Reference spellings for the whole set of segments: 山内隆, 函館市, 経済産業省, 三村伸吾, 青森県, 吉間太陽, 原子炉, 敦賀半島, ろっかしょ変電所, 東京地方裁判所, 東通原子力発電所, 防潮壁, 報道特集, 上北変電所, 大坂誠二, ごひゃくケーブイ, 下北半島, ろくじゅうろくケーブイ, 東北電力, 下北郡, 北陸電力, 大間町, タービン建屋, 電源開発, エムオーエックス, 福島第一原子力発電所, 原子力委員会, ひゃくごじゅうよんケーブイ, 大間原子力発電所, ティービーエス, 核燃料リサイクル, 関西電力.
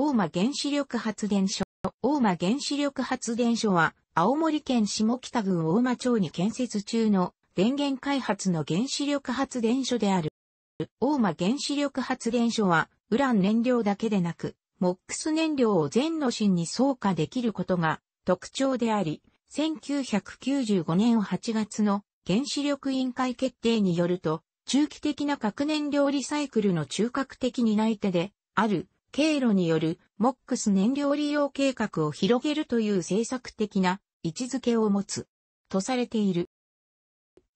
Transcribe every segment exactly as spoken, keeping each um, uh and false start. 大間原子力発電所。大間原子力発電所は、青森県下北郡大間町に建設中の電源開発の原子力発電所である。大間原子力発電所は、ウラン燃料だけでなく、エムオーエックス燃料を全炉心に装化できることが特徴であり、せんきゅうひゃくきゅうじゅうごねんはちがつの原子力委員会決定によると、中期的な核燃料リサイクルの中核的担い手である経路によるエムオーエックス燃料利用計画を広げるという政策的な位置づけを持つとされている。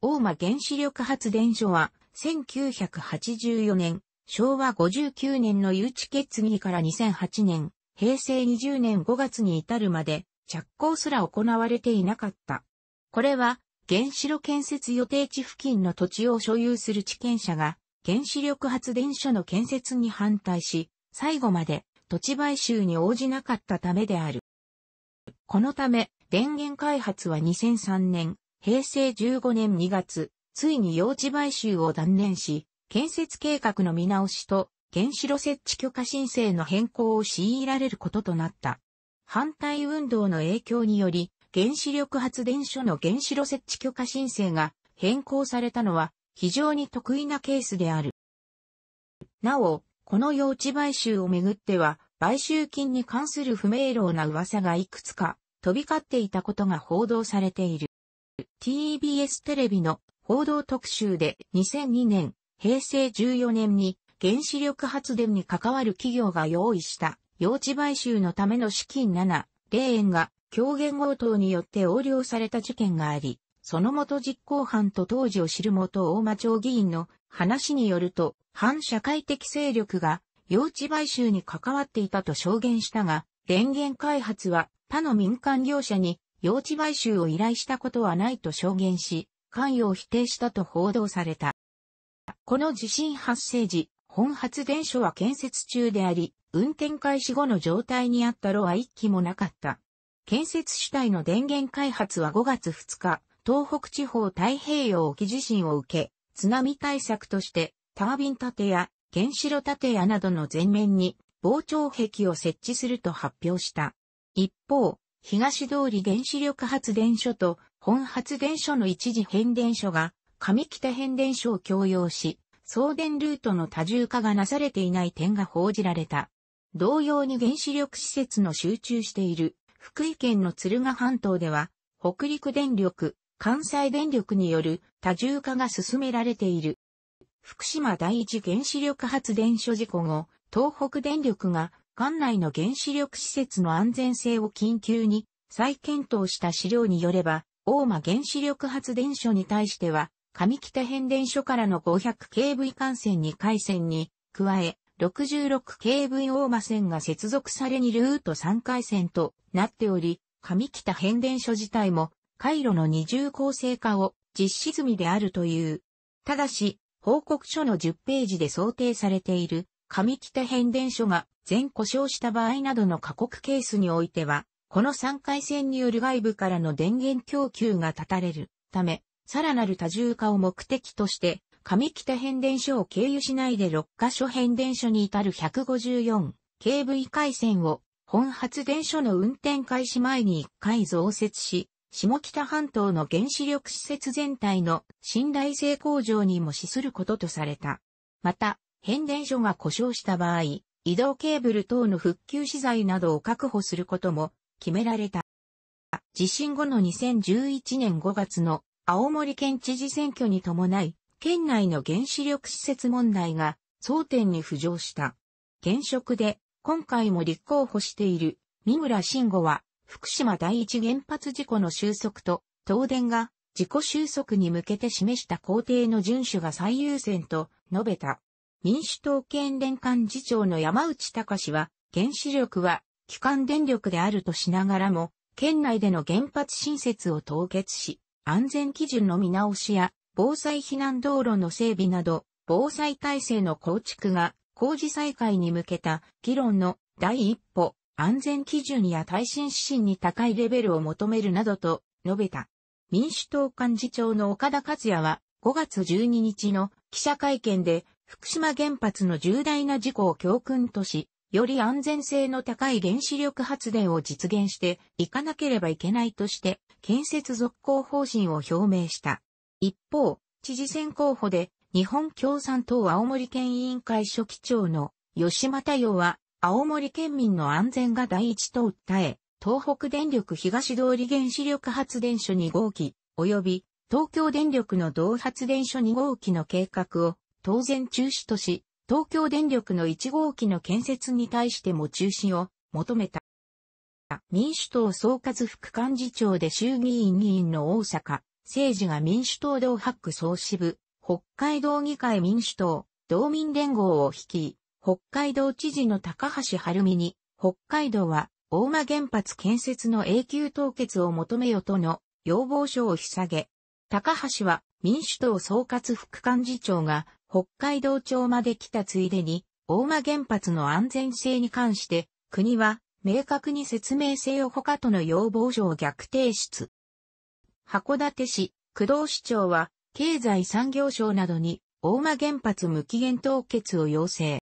大間原子力発電所はせんきゅうひゃくはちじゅうよねん、しょうわごじゅうきゅうねんの誘致決議からにせんはちねん、へいせいにじゅうねんごがつに至るまで着工すら行われていなかった。これは原子炉建設予定地付近の土地を所有する地権者が原子力発電所の建設に反対し、最後まで土地買収に応じなかったためである。このため電源開発はにせんさんねん、へいせいじゅうごねんにがつ、ついに用地買収を断念し、建設計画の見直しと原子炉設置許可申請の変更を強いられることとなった。反対運動の影響により、原子力発電所の原子炉設置許可申請が変更されたのは非常に特異なケースである。なお、この用地買収をめぐっては、買収金に関する不明朗な噂がいくつか飛び交っていたことが報道されている。ティービーエス テレビの報道特集でにせんにねん、へいせいじゅうよねんに原子力発電に関わる企業が用意した用地買収のための資金ななじゅうえんが狂言強盗によって横領された事件があり、その元実行犯と当時を知る元大間町議員の話によると、反社会的勢力が用地買収に関わっていたと証言したが、電源開発は他の民間業者に用地買収を依頼したことはないと証言し、関与を否定したと報道された。この地震発生時、本発電所は建設中であり、運転開始後の状態にあった炉はいっきもなかった。建設主体の電源開発はごがつふつか、東北地方太平洋沖地震を受け、津波対策として、タービン建屋、原子炉建屋などの前面に防潮壁を設置すると発表した。一方、東通原子力発電所と本発電所の一時変電所が上北変電所を共用し、送電ルートの多重化がなされていない点が報じられた。同様に原子力施設の集中している福井県の敦賀半島では、北陸電力、関西電力による多重化が進められている。福島第一原子力発電所事故後、東北電力が管内の原子力施設の安全性を緊急に再検討した資料によれば、大間原子力発電所に対しては、上北変電所からの ごひゃくケーブイ 幹線にかいせんに加え、ろくじゅうろくケーブイ 大間線が接続されにルートさんかいせんとなっており、上北変電所自体も回路の二重構成化を実施済みであるという。ただし、報告書のじゅっページで想定されている上北変電所が全故障した場合などの過酷ケースにおいては、このさんかいせんによる外部からの電源供給が断たれるため、さらなる多重化を目的として、上北変電所を経由しないでろっかしょ変電所に至る ひゃくごじゅうよんケーブイ 回線を本発電所の運転開始前にいっかい増設し、下北半島の原子力施設全体の信頼性向上にも資することとされた。また、変電所が故障した場合、移動ケーブル等の復旧資材などを確保することも決められた。地震後のにせんじゅういちねんごがつの青森県知事選挙に伴い、県内の原子力施設問題が争点に浮上した。現職で今回も立候補している三村伸吾は福島第一原発事故の収束と東電が事故収束に向けて示した工程の遵守が最優先と述べた。民主党県連幹事長の山内隆は原子力は基幹電力であるとしながらも県内での原発新設を凍結し安全基準の見直しや防災避難道路の整備など、防災体制の構築が工事再開に向けた議論の第一歩、安全基準や耐震指針に高いレベルを求めるなどと述べた。民主党幹事長の岡田和也はごがつじゅうににちの記者会見で福島原発の重大な事故を教訓とし、より安全性の高い原子力発電を実現していかなければいけないとして、建設続行方針を表明した。一方、知事選候補で、日本共産党青森県委員会書記長の吉間太陽は、青森県民の安全が第一と訴え、東北電力東通原子力発電所にごうき、及び東京電力の同発電所にごうきの計画を当然中止とし、東京電力のいちごうきの建設に対しても中止を求めた。民主党総括副幹事長で衆議院議員の大坂誠二が民主党道白区総支部、北海道議会民主党、道民連合を率い、北海道知事の高橋晴美に、北海道は大間原発建設の永久凍結を求めよとの要望書を引っ提げ、高橋は民主党総括副幹事長が、北海道庁まで来たついでに、大間原発の安全性に関して、国は明確に説明せよほかとの要望書を逆提出。函館市、工藤市長は、経済産業省などに、大間原発無期限凍結を要請。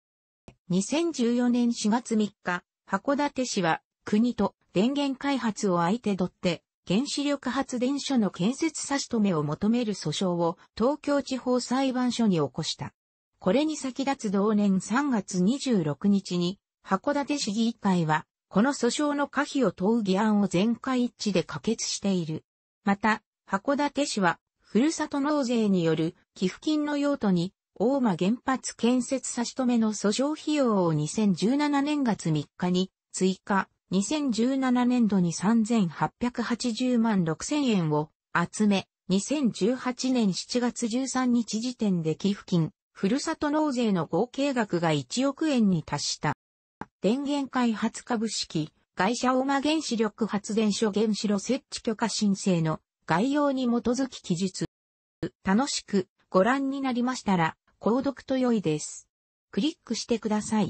にせんじゅうよねんしがつみっか、函館市は、国と電源開発を相手取って、原子力発電所の建設差し止めを求める訴訟を東京地方裁判所に起こした。これに先立つ同年さんがつにじゅうろくにちに、函館市議会は、この訴訟の可否を問う議案を全会一致で可決している。また、函館市は、ふるさと納税による寄付金の用途に、大間原発建設差し止めの訴訟費用をにせんじゅうななねんがつみっかに追加。にせんじゅうななねんどにさんぜんはっぴゃくはちじゅうまんろくせんえんを集め、にせんじゅうはちねんしちがつじゅうさんにち時点で寄付金、ふるさと納税の合計額がいちおくえんに達した。電源開発株式会社大間原子力発電所原子炉設置許可申請の概要に基づき記述。楽しくご覧になりましたら、購読と良いです。クリックしてください。